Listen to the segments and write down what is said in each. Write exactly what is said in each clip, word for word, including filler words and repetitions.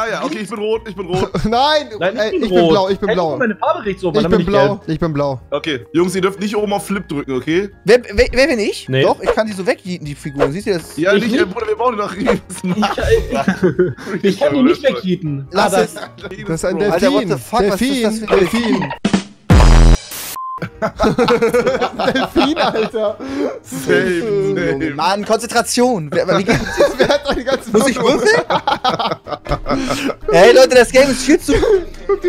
Ja, ja, okay, ich bin rot, ich bin rot. Nein, Nein ich, ey, bin ich rot. bin blau, ich bin hey, blau. Meine Farbe riecht so, ich bin, bin ich blau, gelb. ich bin blau. Okay, Jungs, ihr dürft nicht oben auf Flip drücken, okay? Wer, wer, wer bin ich? Nee. Doch, ich kann die so wegjieten, die Figuren. Siehst du das? Ja, ich nicht, nicht? Ey, Bruder, wir brauchen die noch riesen. Ich, ich kann die nicht wegjieten. Lass es. Das ist ein Delfin. Delfin, Delfin. Delfin, Alter. Same, same. Mann, Konzentration. Wer, wie geht's jetzt? Wer hat die ganzen Muss ich würfeln? Hey Leute, das Game ist viel zu.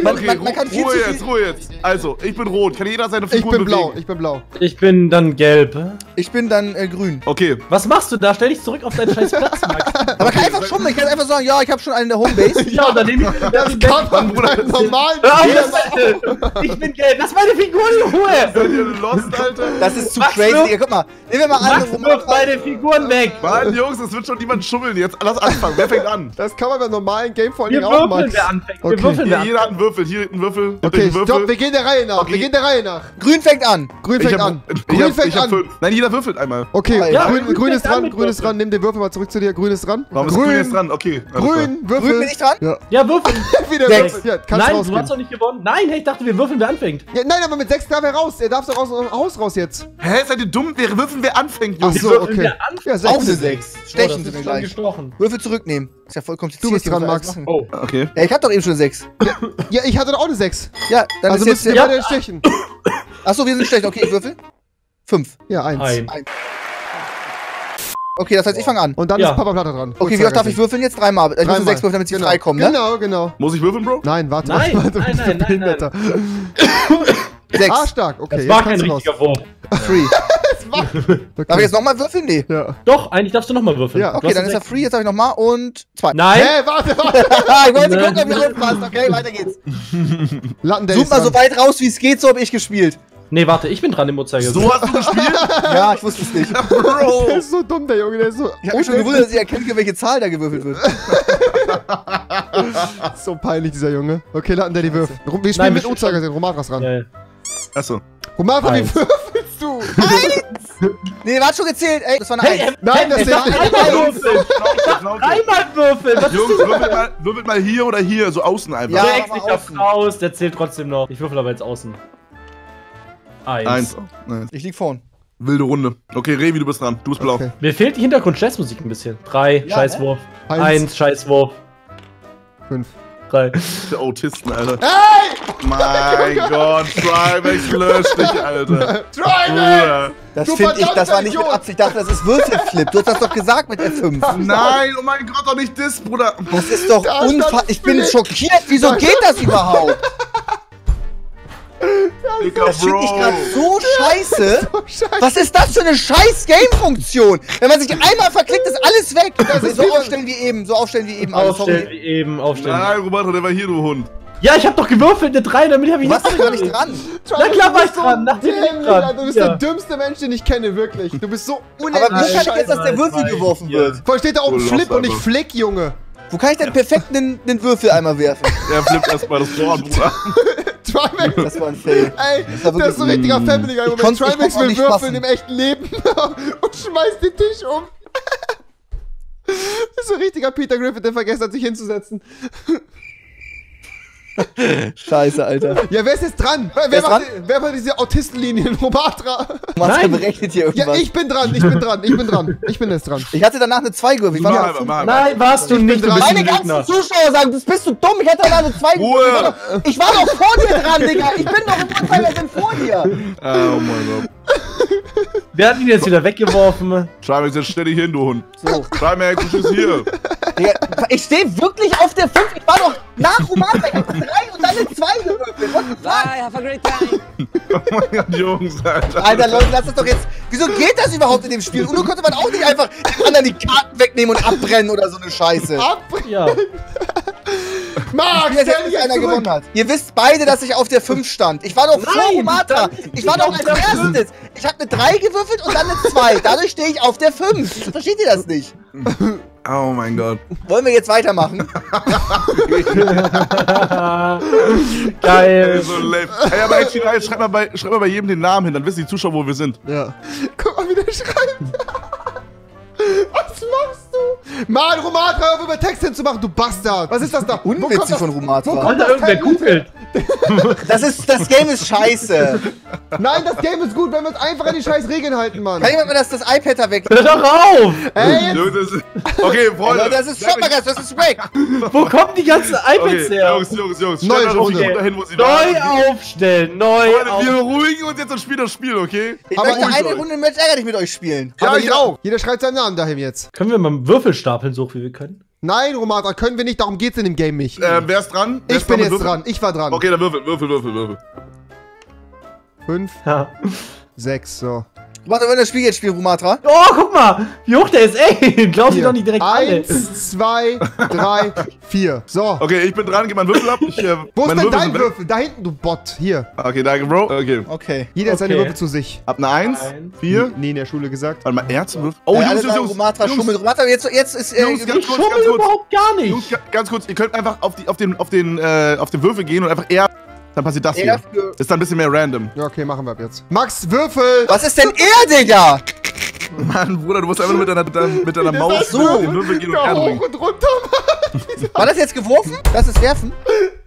Man, okay, man, man kann viel Ruhe zu viel jetzt, Ruhe jetzt. Also, ich bin rot. Kann jeder seine Figur bewegen? Ich bin blau, ich bin blau. Ich bin dann gelb. Ich bin dann äh, grün. Okay. Was machst du da? Stell dich zurück auf deinen scheiß Platz, Max. Aber okay, kann einfach schon, ich kann einfach sagen, ja, ich hab schon einen in der Homebase. Ja, und dann nehme ich den ganzen Platz. Ich bin gelb. Das ist meine Figur, die Ruhe. Seid ihr lost, Alter? Das ist zu Max, crazy. Ja, guck mal, nehmen wir mal an. Max, wirf beide Figuren weg. Mann, Jungs, es wird schon niemand schummeln. Jetzt lass anfangen. Wer fängt an? Das kann man beim normalen Game vor allem auch machen. Wir anfangen. Okay. Wir würfeln, wer Jeder hat einen Würfel. Hier einen Würfel. Okay, einen Würfel. Stopp. Wir gehen der Reihe nach. Okay. Wir gehen der Reihe nach. Grün fängt an. Grün fängt hab, an. Grün hab, fängt an. Nein, jeder würfelt einmal. Okay, ja, grün, grün, grün ist dran. Grün ist dran. Nimm den Würfel mal zurück zu dir. Grün ist dran. Warum ist grün ist dran? Okay. Grün, Würfel. Grün bin ich dran? Ja, würfeln. Nein, du hast doch nicht gewonnen. Nein, ich dachte, wir würfeln, wer anfängt. Nein, aber mit sechs darf er raus. Er darf doch aus Haus raus jetzt. Hä, seid ihr dumm? Wir würfeln, wer anfängt. Ach so, okay. Ja, sechs. Stechen sind wir gleich. Würfel zurücknehmen. Ist ja voll kompliziert. Du bist dran, Max. Oh, okay. Ja, ich hab doch eben schon sechs. Ja, ich hatte doch auch eine sechs. Ja, dann also müssen wir ja beide stechen. Achso, wir sind schlecht. Okay, ich würfel. fünf. Ja, eins. Ein. Ein. Okay, das heißt, ich fange an. Und dann ja. ist Papaplatte dran. Okay, wie oft darf ich würfeln jetzt? Dreimal. Ich muss in sechs würfeln, damit sie genau. frei kommen, ne? Genau, genau. Muss ich würfeln, Bro? Nein, warte, nein, warte, warte. Nein, nein, nein, nein. sechs. Ah, stark. Okay, das war kein richtiger Wurf. Free. Okay. Darf ich jetzt nochmal würfeln? Nee. Ja. Doch, eigentlich darfst du nochmal würfeln. Ja, okay, dann ist er free, jetzt habe ich nochmal und zwei. Nein! Hey, warte, warte! Ich wollte gucken, ob ihr reinpasst. Okay, weiter geht's. Such mal so weit raus, wie es geht, so habe ich gespielt. Nee, warte, ich bin dran im Uhrzeigersinn. So hast du gespielt? Ja, ich wusste es nicht. Bro! Der ist so dumm, der Junge, der ist so... Ich hab mich schon gewundert, dass ich erkenne, welche Zahl da gewürfelt wird. So peinlich, dieser Junge. Okay, laden der die Würfel. Wir spielen mit Uhrzeigersinn, Rumathras ran. Ja, ja. Achso. Rumatra, wie würfelst du? Eins! Nee, war schon gezählt, ey. Das war eine hey, Eins. Nein, das ist eine Eins. Dreimal würfeln. Was Jungs, würfelt mal, würfelt mal hier oder hier, so außen einfach. Ja, ja ich außen. Raus, der zählt trotzdem noch. Ich würfel aber jetzt außen. Eins. Eins. Oh, nice. Ich lieg vorn. Wilde Runde. Okay, Revi, du bist dran. Du bist blau. Okay. Mir fehlt die Hintergrund-Scheißmusik ein bisschen. Drei, ja, Scheißwurf. Äh? Eins. Eins, Scheißwurf. Fünf. Drei. Der Autisten, Alter. Hey! Mein Gott, Trymacs, lösch dich, Alter. Trymacs! Das finde ich, das war nicht mit Absicht. Ich dachte, das ist Würfelflip. Du hast das doch gesagt mit F fünf. Nein, oh mein Gott, doch nicht das, Bruder. Das ist doch unfassbar. Ich bin schockiert. Wieso geht das überhaupt? Das finde ich gerade so scheiße. Was ist das für eine scheiß Game-Funktion? Wenn man sich einmal verklickt, ist alles weg. Das ist so aufstellen wie eben, so aufstellen wie eben. Aufstellen wie eben, aufstellen. Nein, Roberto, der war hier, du Hund. Ja, ich hab doch gewürfelt, eine drei, damit hab ich nichts. Du warst doch gar nicht dran. Na klar war ich dran, nach dem Leben dran. Du bist ja der dümmste Mensch, den ich kenne, wirklich. Du bist so unerwartet. Aber wie kann ich jetzt, dass der Würfel geworfen wird? Vor allem steht da oben Flip und nicht Flick, Junge. Wo kann ich denn perfekt den Würfel einmal werfen? Der flippt erstmal das Board, Bruder. Trymacs. Das war ein Fail. Ey, das, das ist so ein richtiger Family-Guy-Moment. Trymacs will würfeln passen. Im echten Leben und schmeißt den Tisch um. Das ist so ein richtiger Peter Griffin, der vergessen hat, sich hinzusetzen. Scheiße, Alter. Ja, wer ist jetzt dran? Wer, wer, macht, dran? Wer macht diese Autistenlinien? Rumathra. Rumathra berechnet hier irgendwas. Ja, ich bin dran, ich bin dran, ich bin dran. Ich bin jetzt dran. Ich hatte danach eine zwei Gurve. Ich war mal, mal, mal. Nein, warst du ich nicht. Dran. Meine ganzen Lügner. Zuschauer sagen, das bist du dumm. Ich hatte danach eine zwei Gurve. Ich war doch vor dir dran, Digga. Ich bin doch im Vorteil, wer denn vor dir? Oh mein Gott. Wer hat ihn jetzt wieder weggeworfen? Trymacs, jetzt stell dich hin, du Hund. So. Trymacs, du bist hier. Digga, ich stehe wirklich auf der fünf. Ich war doch nach Rumathra. Ich hab drei und dann eine zwei gewürfelt. What the fuck? Bye, have a great time. Oh mein Gott, Jungs, Alter. Alter, Leute, lass das doch jetzt. Wieso geht das überhaupt in dem Spiel? Und nun konnte man auch nicht einfach den anderen die Karten wegnehmen und abbrennen oder so eine Scheiße. Abbrennen? Ja. Marc, der nicht einer gewonnen hat. Ihr wisst beide, dass ich auf der fünf stand. Ich war doch vor Rumathra. Ich war doch als erstes. Ich habe eine drei gewürfelt und dann eine zwei. Dadurch stehe ich auf der fünf. Versteht ihr das nicht? Oh mein Gott. Wollen wir jetzt weitermachen? Geil. Ey, so hey, aber echt, schreib mal, bei, schreib mal bei jedem den Namen hin, dann wissen die Zuschauer, wo wir sind. Ja. Guck mal, wie der schreibt. Was machst du? Mann, Rumathra, auf über Text hinzumachen, du Bastard! Was ist das da? Unwitzig von Rumathra. Wo kommt da irgendwer googelt? Das ist, das Game ist scheiße. Nein, das Game ist gut, wenn wir uns einfach an die scheiß Regeln halten, Mann. Kann jemand mir das, das iPad da weg? Hör doch auf! Ey, okay, Freunde. Das ist, schau mal, das ist weg. Wo kommen die ganzen iPads her? Jungs, Jungs, Jungs. Neu aufstellen, neu aufstellen. Wir beruhigen uns jetzt und spielen das Spiel, okay? Ich möchte eine Runde Match ärgerlich mit euch spielen. Ja, ich auch. Jeder schreit seinen Namen dahin jetzt. Können wir mal einen Würfel stapeln, so viel wir können? Nein, Rumathra, können wir nicht. Darum geht's in dem Game nicht. Äh, wer ist dran? Ich bin jetzt dran. Ich war dran. Okay, dann würfel, würfel, würfel, würfel. Fünf. Ja. Sechs, so. Mach doch mal das Spiel jetzt, Spiel, Rumathra. Oh, guck mal, wie hoch der ist, ey. Glaubst du doch nicht direkt alle. Eins, zwei, drei, vier. So. Okay, ich bin dran, gib meinen Würfel ab. Ich, äh, wo ist denn dein Würfel? Da hinten, du Bot. Hier. Okay, danke, Bro. Okay. Okay. Jeder hat seine Würfel zu sich. Ab eine Eins, vier. Nee, in der Schule gesagt. Warte mal, Erzwürfel. Oh, Jungs, Jungs, Jungs. Rumathra schummelt. Rumathra, jetzt, jetzt ist er. Jungs, ganz kurz, ganz kurz. Überhaupt gar nicht. Jungs, ganz kurz, ihr könnt einfach auf, die, auf, den, auf, den, äh, auf den Würfel gehen und einfach eher. Dann passiert das hier. Ist dann ein bisschen mehr random. Ja, okay, machen wir ab jetzt. Max, Würfel! Was ist denn er, Digga? Mann, Bruder, du musst einfach nur mit deiner, deiner, mit deiner Maus so den Würfel gehen und hoch bringen. Und runter, Mann. War das jetzt geworfen? Das ist werfen?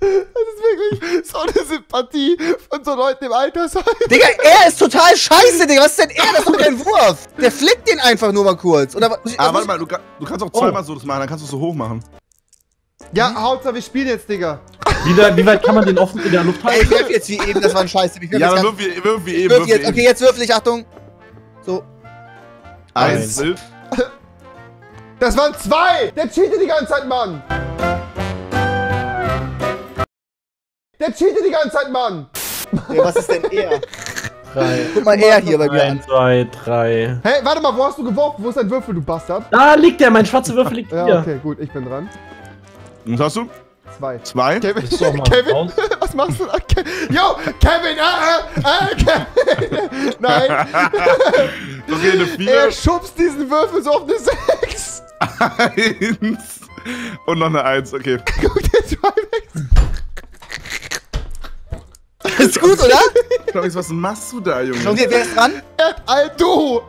Das ist wirklich so eine Sympathie von so Leuten im Altersheim. Digga, er ist total scheiße, Digga. Was ist denn er? Das ist doch kein Wurf. Der flickt den einfach nur mal kurz. Oder, ich, ah, warte mal, du, du kannst auch zweimal oh. so das machen, dann kannst du es so hoch machen. Ja, hm? Hauptsache, wir spielen jetzt, Digga. Wie, da, wie weit kann man den offen in der Luft halten? Ey, ich wirf jetzt wie eben, das war ein Scheiß. Ich wirf ja, dann wirf wie, wirf wie eben, wirf jetzt. Wie okay, jetzt würfel ich, Achtung. So. Eins. Eins. Das waren zwei! Der cheatet die ganze Zeit, Mann! Der cheatet die ganze Zeit, Mann! Ey, was ist denn er? Drei. Guck mal, er hier bei mir an. Zwei, drei. Hey, warte mal, wo hast du geworfen? Wo ist dein Würfel, du Bastard? Da liegt der, mein schwarzer Würfel liegt ja, hier. Ja, okay, gut, ich bin dran. Was hast du? Zwei. Zwei? Kevin, Kevin was machst du da? Yo, Kevin, äh, äh, Kevin, nein. Okay, eine vier. Er schubst diesen Würfel so auf eine sechs. Eins. Und noch eine Eins, okay. Guck, der zwei weg. Ist gut, oder? Trymacs, was machst du da, Junge? Und hier, wer ist dran? Al, du.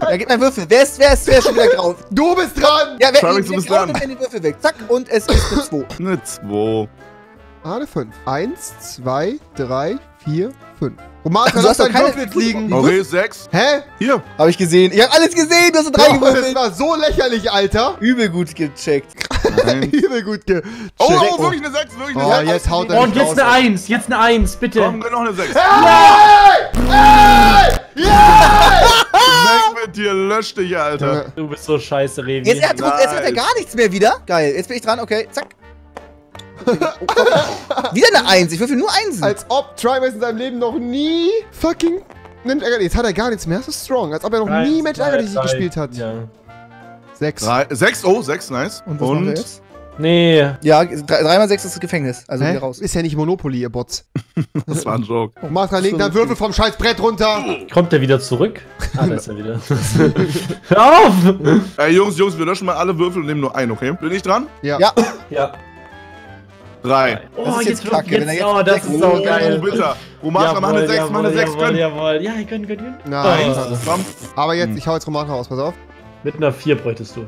Ja, gib mir einen Würfel. Wer ist, wer ist, wer ist schon wieder grau? Du bist dran. Ja, wer Trymacs, du bist dran. Nimm den Würfel weg. Zack, und es ist eine zwei. Eine zwei. Ah, eine fünf. Eins, zwei, drei, vier, fünf. Rumathra, lass deinen Würfel jetzt liegen. Okay, sechs. Hä? Hier. Hab ich gesehen. Ich hab alles gesehen. Du hast drei gewürfelt. Das war so lächerlich, Alter. Übel gut gecheckt. Übel gut gecheckt. Oh, oh, wirklich eine sechs. Wirklich eine sechs. Oh, jetzt haut er und jetzt eine eins. Jetzt eine eins, bitte. Komm, noch eine sechs. Hey! Hey! Yeah! Weg mit dir, lösch dich, Alter. Du bist so scheiße, Revi. Jetzt, jetzt hat er gar nichts mehr wieder. Geil, jetzt bin ich dran, okay, zack. Wieder eine Eins, ich würfel nur Einsen. Als ob Trymacs in seinem Leben noch nie fucking... Jetzt hat er gar nichts mehr, das ist strong. Als ob er noch Nein, nie Match ärgerlich gespielt hat. Ja. Sechs. Drei, sechs, oh, sechs, nice. Und was Und? Jetzt? Nee. Ja, drei mal sechs ist das Gefängnis. Also wieder raus. Ist ja nicht Monopoly, ihr Bots. Das war ein Joke. Rumathra, leg deinen Würfel vom scheiß Brett runter. Kommt der wieder zurück? Ah, da ist er wieder. Hör auf! Ey, Jungs, Jungs, wir löschen mal alle Würfel und nehmen nur einen, okay? Bin ich dran? Ja. Ja. Ja. Drei. Oh, das ist jetzt, jetzt kacke. Jetzt, wenn er jetzt oh, das ist so geil. Bitter. Rumathra, mach eine sechs, mach eine sechs, können. Jawohl, ja, ihr könnt, könnt, könnt. Nein. Oh. Aber jetzt, ich hau jetzt Rumathra aus, pass auf. Mit einer vier bräuchtest du.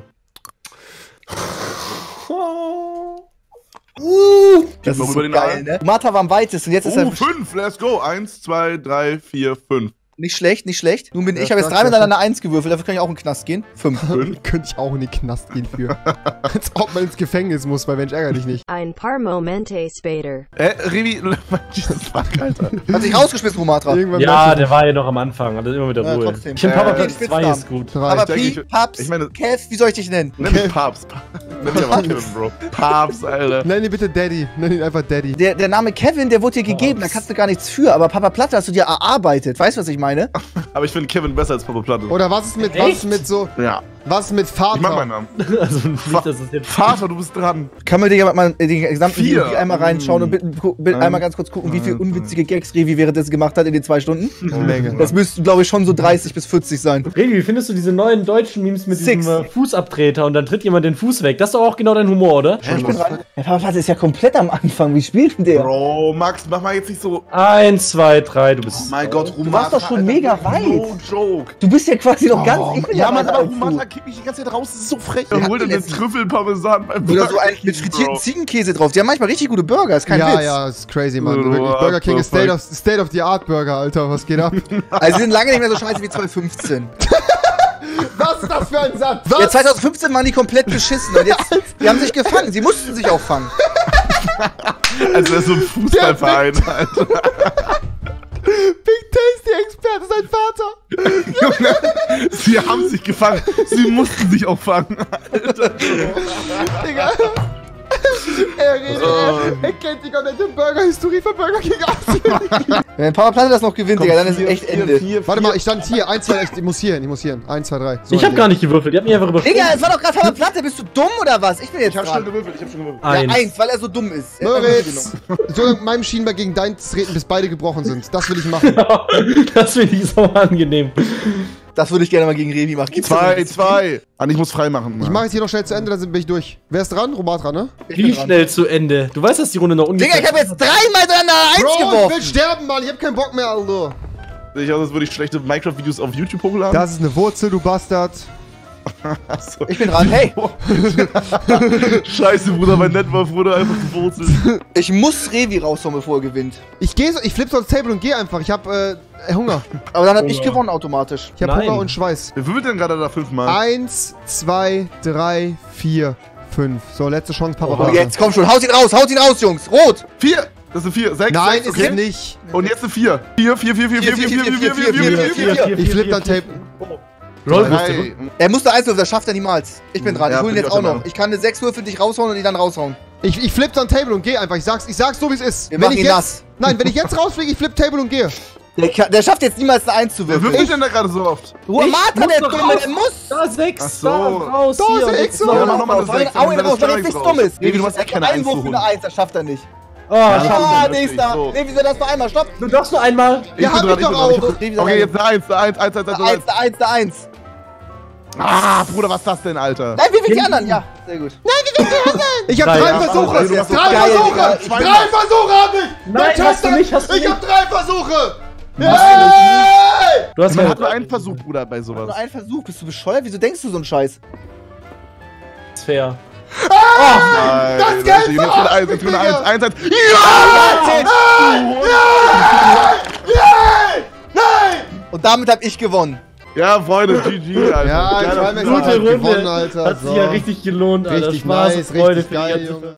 Uh, das, das ist so den geil, ne? Rumathra war am weitesten und jetzt oh, ist er... fünf, let's go! Eins, zwei, drei, vier, fünf. Nicht schlecht, nicht schlecht. Nun bin ja, ich, habe jetzt drei miteinander eins gewürfelt, dafür kann ich auch in den Knast gehen. Fünf. Könnte ich auch in den Knast gehen für. Als ob man ins Gefängnis muss, weil Mensch ärgert dich nicht. Ein paar Momente später. Äh, Revi, Jesus fuck, Alter. Hat sich rausgeschmissen, Rumathra. Irgendwann ja, der war ja noch am Anfang, hat immer wieder Ruhe. Ja, trotzdem. Ich finde, Papaplatte äh, zwei ist gut. drei. Aber Pi, Paps, ich meine, Kev, wie soll ich dich nennen? Nenn mich Paps. Nenn mich aber Kevin, Bro. Paps, Alter. Nenn ihn bitte Daddy. Nenn ihn einfach Daddy. Der, der Name Kevin, der wurde dir gegeben, da kannst du gar nichts für. Aber Papaplatte hast du dir erarbeitet. Weißt du, was ich meine? Meine. Aber ich finde Kevin besser als Papaplatte. Oder was ist mit, was ist mit so... Ja. Was ist mit Vater? Ich mag meinen Namen. Also nicht, Fa das ist jetzt Vater, du bist dran. Kann man dir mal den gesamten Video einmal reinschauen mm. und bitte, bitte einmal ganz kurz gucken, wie viele unwitzige Gags Revi währenddessen gemacht hat in den zwei Stunden? Menge. Das müssten, glaube ich, schon so dreißig bis vierzig sein. Revi, wie findest du diese neuen deutschen Memes mit Six. diesem äh, Fußabtreter und dann tritt jemand den Fuß weg? Das ist doch auch genau dein Humor, oder? Hey, ich bin dran. Der Papaplatte ist ja komplett am Anfang. Wie spielt denn der? Bro, Max, mach mal jetzt nicht so... Eins, zwei, drei, du bist... Oh mein Gott, Rumathra. Du warst doch schon mega weit. No joke. Du bist ja quasi noch oh, ganz... Ich bin ja, ja, Mann, aber Rumathra kickt mich die ganze Zeit raus, das ist so frech. Er holt einen Trüffelparmesan beim Burger King. Oder so einen mit frittierten Ziegenkäse drauf. Die haben manchmal richtig gute Burger, ist kein Witz. Ja, ja, ist crazy, Mann. Burger King ist State-of-the-Art-Burger, Alter, was geht ab? Also, die sind lange nicht mehr so scheiße wie zwanzig fünfzehn. Was ist das für ein Satz? Was? Ja, zwanzig fünfzehn waren die komplett beschissen und jetzt, die haben sich gefangen, sie mussten sich auch fangen. Also das ist so ein Fußballverein, Alter. Big Tasty-Experte, sein Vater. Junge, sie haben sich gefangen, sie mussten sich auch fangen, Alter. Digga. Er, redet, oh. er, er kennt die komplette Burger-Historie von Burger King aus. Wenn Papaplatte das noch gewinnt, Digga, dann ist es echt Ende. Warte mal, ich stand hier. eins, zwei, drei, ich muss hierhin, ich muss hierhin. eins, zwei, drei. So ich hab gar nicht gewürfelt, ihr habt mich einfach übersprungen. Digga, es war doch gerade Papaplatte, bist du dumm oder was? Ich bin jetzt. Ich hab schon gewürfelt, ich hab schon gewürfelt. Eins. Ja, eins, weil er so dumm ist. Moritz! So mit meinem Schienbein gegen deins treten, bis beide gebrochen sind. Das will ich machen. Das finde ich so angenehm. Das würde ich gerne mal gegen Revi machen. Gibt's zwei, zwei. Ah, ich muss freimachen. Ich mache jetzt hier noch schnell zu Ende, dann bin ich durch. Wer ist dran? Rumathra, ne? Wie schnell zu Ende? Du weißt, dass die Runde noch ungefähr ist. Digga, ich habe jetzt dreimal dann eins geworfen. Bro, ich will sterben, Mann. Ich habe keinen Bock mehr, Alter. Ich glaube, das würde ich schlechte Minecraft-Videos auf YouTube hochladen. Das ist eine Wurzel, du Bastard. So. Ich bin dran, hey! Scheiße, Bruder, mein Netwolf wurde einfach gewurzelt. Ich muss Revi raushauen, bevor er gewinnt. Ich geh so, ich flippe so ans Table und gehe einfach. Ich hab äh, Hunger. Aber dann hab Hunger. Ich gewonnen automatisch. Ich hab Nein. Hunger und Schweiß. Wer würfelt denn gerade da fünfmal? Eins, zwei, drei, vier, fünf. So, letzte Chance, Papa. Oh, jetzt komm schon, haut ihn raus, haut ihn raus, Jungs. Rot! Vier! Das sind vier, sechs, Nein, sechs, okay. ist nicht. Und jetzt sind vier. Vier, vier, vier, vier, vier, vier, vier, vier, vier, vier, vier, vier. Ich flippe dann Tape. Roll musste. Er muss da eins würfeln, das schafft er niemals. Ich bin dran, ja, ich hol ihn jetzt auch noch. Ich kann eine sechs Würfel dich raushauen und ihn dann raushauen. Ich, ich flippe dann Table und gehe einfach. Ich sag's, ich sag's so, wie es ist. Wir wenn machen ich ihn jetzt, nass. Nein, wenn ich jetzt rausfliege, ich flippe Table und gehe. Der, kann, der schafft jetzt niemals eine eins zu würfeln. Wer würfelt denn da gerade so oft? Rumathra, der Dumme, der muss! Da sechs, so. da raus, da sechs, da raus. Hau ihn raus, weil er jetzt nichts Dummes ist. Nee, du hast echt keine eins zu holen. Schafft er nicht. Oh, ja, nächster! So. Revi, soll das nur einmal? Stopp! Du darfst nur einmal! Wir haben dich doch auch! Okay, jetzt eine eins, eine eins, eine eins, eine eins, eine eins, eine eins! Ah, Bruder, was ist das denn, Alter? Nein, wie will die anderen? Ja, sehr gut. Nein, wie will die anderen? Ich hab drei Versuche! Drei Versuche! Drei Versuche hab ich! Nein, hast du nicht, hast du nicht! Ich hab drei Versuche! Hey! Du hast nur einen Versuch, Bruder, bei sowas. Nur einen Versuch, bist du bescheuert? Wieso denkst du so einen Scheiß? Ist fair. Ah, oh nein! Das Geld verarscht mich, Digga! Ja! Nein! Nein! Nein! Und damit hab ich gewonnen. Ja, Freunde, G G, Alter. Ja, ich war mir gute Runde, Alter. Hat sich ja richtig gelohnt, Alter. Richtig nice, richtig geil, Junge.